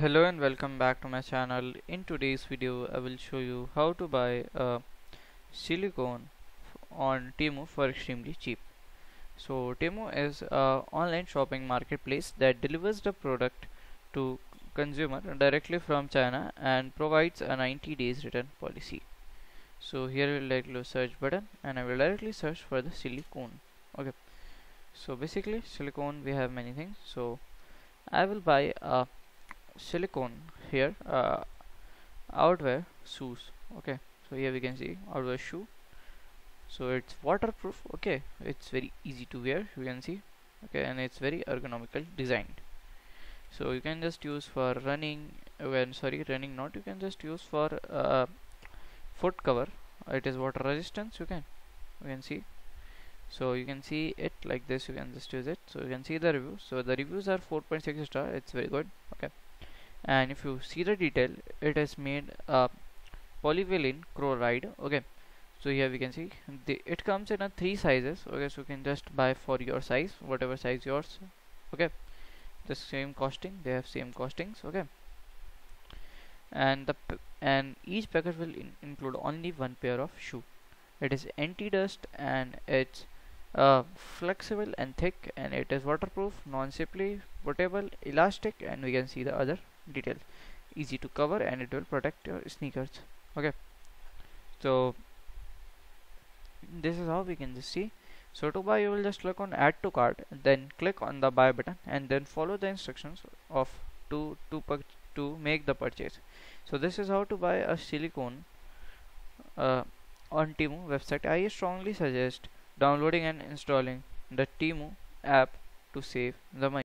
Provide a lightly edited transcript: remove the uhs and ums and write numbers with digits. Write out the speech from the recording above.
Hello and welcome back to my channel. In today's video I will show you how to buy a silicone on Temu for extremely cheap. So Temu is an online shopping marketplace that delivers the product to consumer directly from China and provides a 90 days return policy. So here I will directly search button and I will directly search for the silicone. Okay, so basically silicone, we have many things, so I will buy a silicone here, outwear shoes. Okay, so here we can see outwear shoe, so it's waterproof. Okay, it's very easy to wear, you can see. Okay, and it's very ergonomical designed, so you can just use for running you can just use for foot cover. It is water resistance, you can see. So you can see it like this, you can just use it. So you can see the review, so the reviews are 4.6 star, it's very good. Okay, and if you see the detail, it has made polyvalent chloride. Okay, so here we can see it comes in a 3 sizes. Okay, so you can just buy for your size, whatever size yours. Okay, the same costing, they have same costings. Okay, and each package will include only one pair of shoe. It is anti-dust and it's flexible and thick, and it is waterproof, non-slippery, portable, elastic, and we can see the other details. Easy to cover and it will protect your sneakers. Okay, so this is how we can just see. So to buy, you will just click on add to cart, then click on the buy button, and then follow the instructions of to make the purchase. So this is how to buy a silicone on Temu website. I strongly suggest downloading and installing the Temu app to save the money.